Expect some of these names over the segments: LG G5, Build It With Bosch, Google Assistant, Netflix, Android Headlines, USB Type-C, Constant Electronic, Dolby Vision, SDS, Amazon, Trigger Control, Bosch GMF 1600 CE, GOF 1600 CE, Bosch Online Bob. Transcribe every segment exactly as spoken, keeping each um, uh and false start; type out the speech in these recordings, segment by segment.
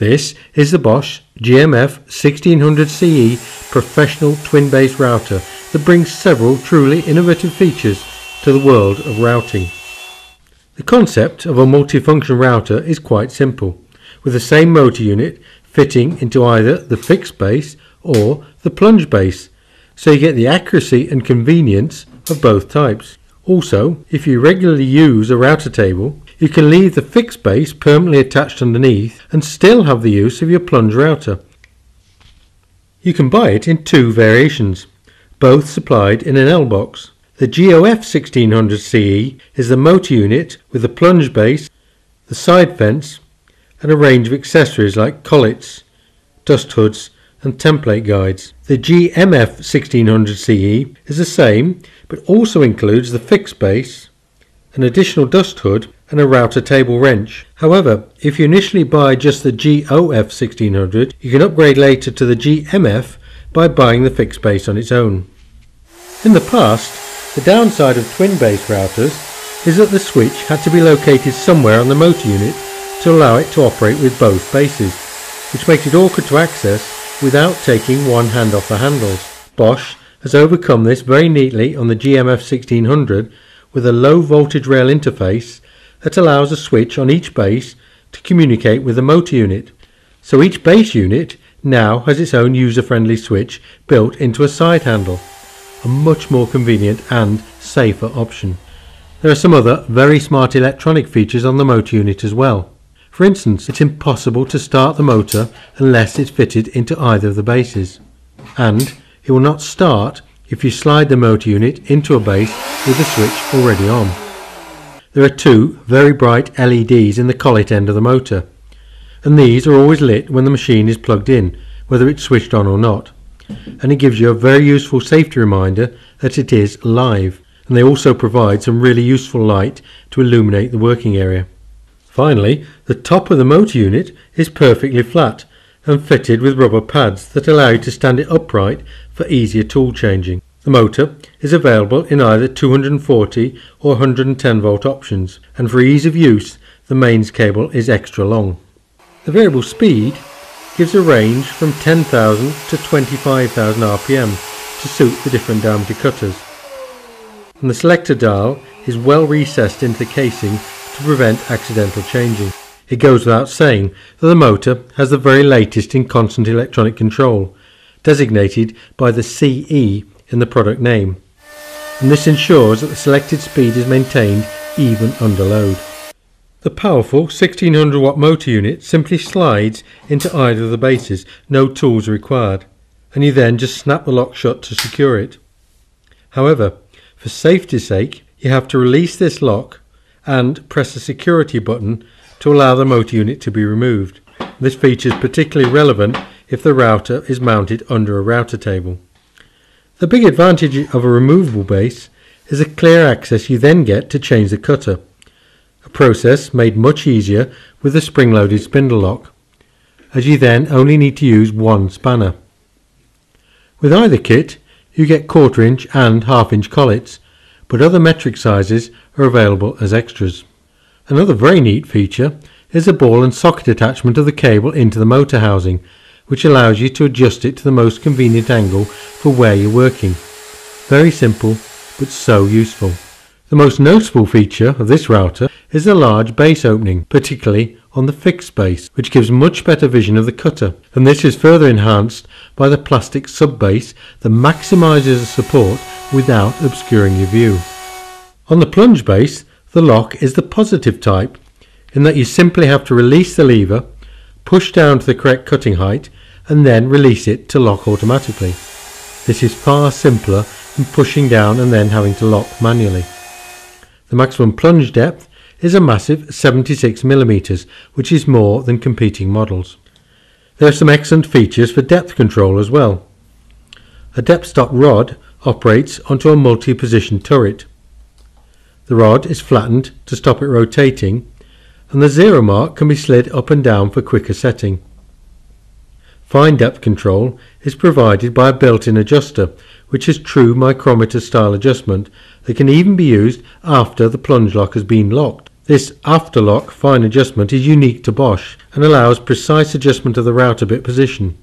This is the Bosch G M F sixteen hundred C E professional twin base router that brings several truly innovative features to the world of routing. The concept of a multifunction router is quite simple, with the same motor unit fitting into either the fixed base or the plunge base, so you get the accuracy and convenience of both types. Also, if you regularly use a router table, you can leave the fixed base permanently attached underneath and still have the use of your plunge router. You can buy it in two variations, both supplied in an L box. The G O F sixteen hundred C E is the motor unit with the plunge base, the side fence and a range of accessories like collets, dust hoods and template guides. The G M F sixteen hundred C E is the same but also includes the fixed base, an additional dust hood and a router table wrench. However, if you initially buy just the G O F sixteen hundred, you can upgrade later to the G M F by buying the fixed base on its own. In the past, the downside of twin base routers is that the switch had to be located somewhere on the motor unit to allow it to operate with both bases, which makes it awkward to access without taking one hand off the handles. Bosch has overcome this very neatly on the G M F sixteen hundred with a low voltage rail interface that allows a switch on each base to communicate with the motor unit. So each base unit now has its own user-friendly switch built into a side handle, a much more convenient and safer option. There are some other very smart electronic features on the motor unit as well. For instance, it's impossible to start the motor unless it's fitted into either of the bases, and it will not start if you slide the motor unit into a base with the switch already on. There are two very bright L E Ds in the collet end of the motor, and these are always lit when the machine is plugged in, whether it's switched on or not, and it gives you a very useful safety reminder that it is live, and they also provide some really useful light to illuminate the working area. Finally, the top of the motor unit is perfectly flat and fitted with rubber pads that allow you to stand it upright for easier tool changing. The motor is available in either two hundred forty or one hundred ten volt options, and for ease of use the mains cable is extra long. The variable speed gives a range from ten thousand to twenty-five thousand R P M to suit the different diameter cutters, and the selector dial is well recessed into the casing to prevent accidental changing. It goes without saying that the motor has the very latest in constant electronic control, designated by the C E in the product name, and this ensures that the selected speed is maintained even under load. The powerful sixteen hundred watt motor unit simply slides into either of the bases, no tools are required, and you then just snap the lock shut to secure it. However, for safety's sake, you have to release this lock and press the security button to allow the motor unit to be removed. This feature is particularly relevant if the router is mounted under a router table. The big advantage of a removable base is the clear access you then get to change the cutter, a process made much easier with the spring-loaded spindle lock, as you then only need to use one spanner. With either kit you get quarter inch and half inch collets, but other metric sizes are available as extras. Another very neat feature is the ball and socket attachment of the cable into the motor housing, which allows you to adjust it to the most convenient angle for where you're working. Very simple, but so useful. The most noticeable feature of this router is the large base opening, particularly on the fixed base, which gives much better vision of the cutter, and this is further enhanced by the plastic sub-base that maximises the support without obscuring your view. On the plunge base, the lock is the positive type, in that you simply have to release the lever, push down to the correct cutting height and then release it to lock automatically. This is far simpler than pushing down and then having to lock manually. The maximum plunge depth is a massive seventy-six millimeters, which is more than competing models. There are some excellent features for depth control as well. A depth stop rod operates onto a multi-position turret. The rod is flattened to stop it rotating, and the zero mark can be slid up and down for quicker setting. Fine depth control is provided by a built-in adjuster, which is true micrometer style adjustment that can even be used after the plunge lock has been locked. This afterlock fine adjustment is unique to Bosch and allows precise adjustment of the router bit position.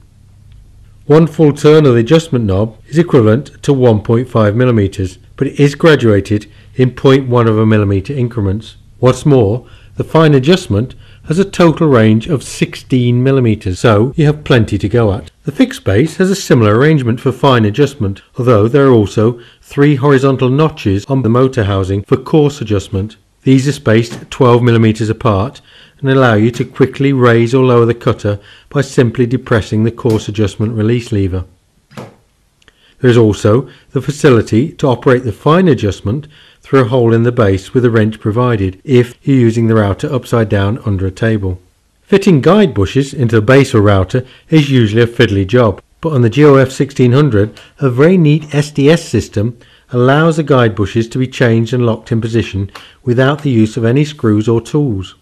One full turn of the adjustment knob is equivalent to one point five millimeters, but it is graduated in zero point one of a millimeter increments. What's more, the fine adjustment has a total range of sixteen millimeters, so you have plenty to go at. The fixed base has a similar arrangement for fine adjustment, although there are also three horizontal notches on the motor housing for coarse adjustment. These are spaced twelve millimeters apart and allow you to quickly raise or lower the cutter by simply depressing the coarse adjustment release lever. There is also the facility to operate the fine adjustment through a hole in the base with a wrench provided if you're using the router upside down under a table. Fitting guide bushes into the base or router is usually a fiddly job, but on the G O F sixteen hundred a very neat S D S system allows the guide bushes to be changed and locked in position without the use of any screws or tools.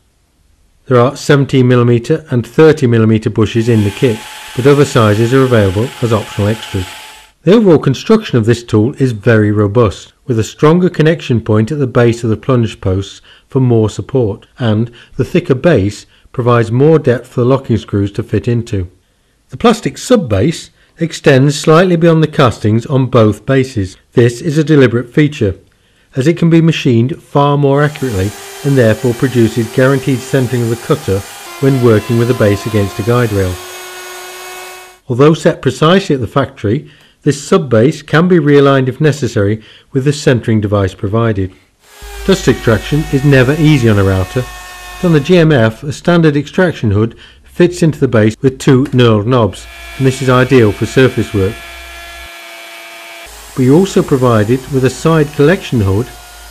There are seventeen millimeter and thirty millimeter bushes in the kit, but other sizes are available as optional extras. The overall construction of this tool is very robust, with a stronger connection point at the base of the plunge posts for more support, and the thicker base provides more depth for the locking screws to fit into. The plastic sub-base extends slightly beyond the castings on both bases. This is a deliberate feature, as it can be machined far more accurately and therefore produces guaranteed centering of the cutter when working with a base against a guide rail. Although set precisely at the factory, this sub-base can be realigned if necessary with the centering device provided. Dust extraction is never easy on a router, but on the G M F a standard extraction hood fits into the base with two knurled knobs, and this is ideal for surface work. But you're also provided with a side collection hood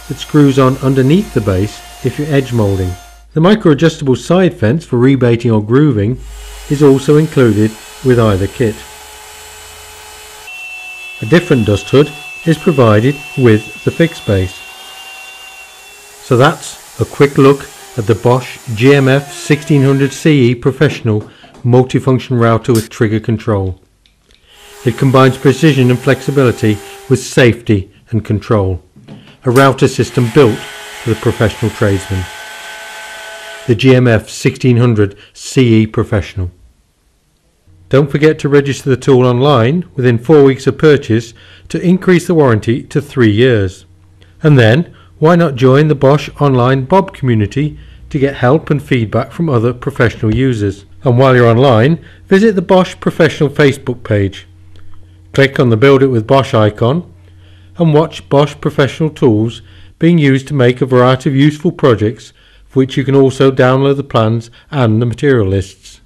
that screws on underneath the base if you're edge moulding. The micro-adjustable side fence for rebating or grooving is also included with either kit. A different dust hood is provided with the fixed base. So that's a quick look at the Bosch G M F sixteen hundred C E Professional multifunction router with trigger control. It combines precision and flexibility with safety and control. A router system built for the professional tradesman. The G M F sixteen hundred C E Professional. Don't forget to register the tool online within four weeks of purchase to increase the warranty to three years. And then, why not join the Bosch Online Bob community to get help and feedback from other professional users? And while you're online, visit the Bosch Professional Facebook page. Click on the Build It With Bosch icon and watch Bosch professional tools being used to make a variety of useful projects, for which you can also download the plans and the material lists.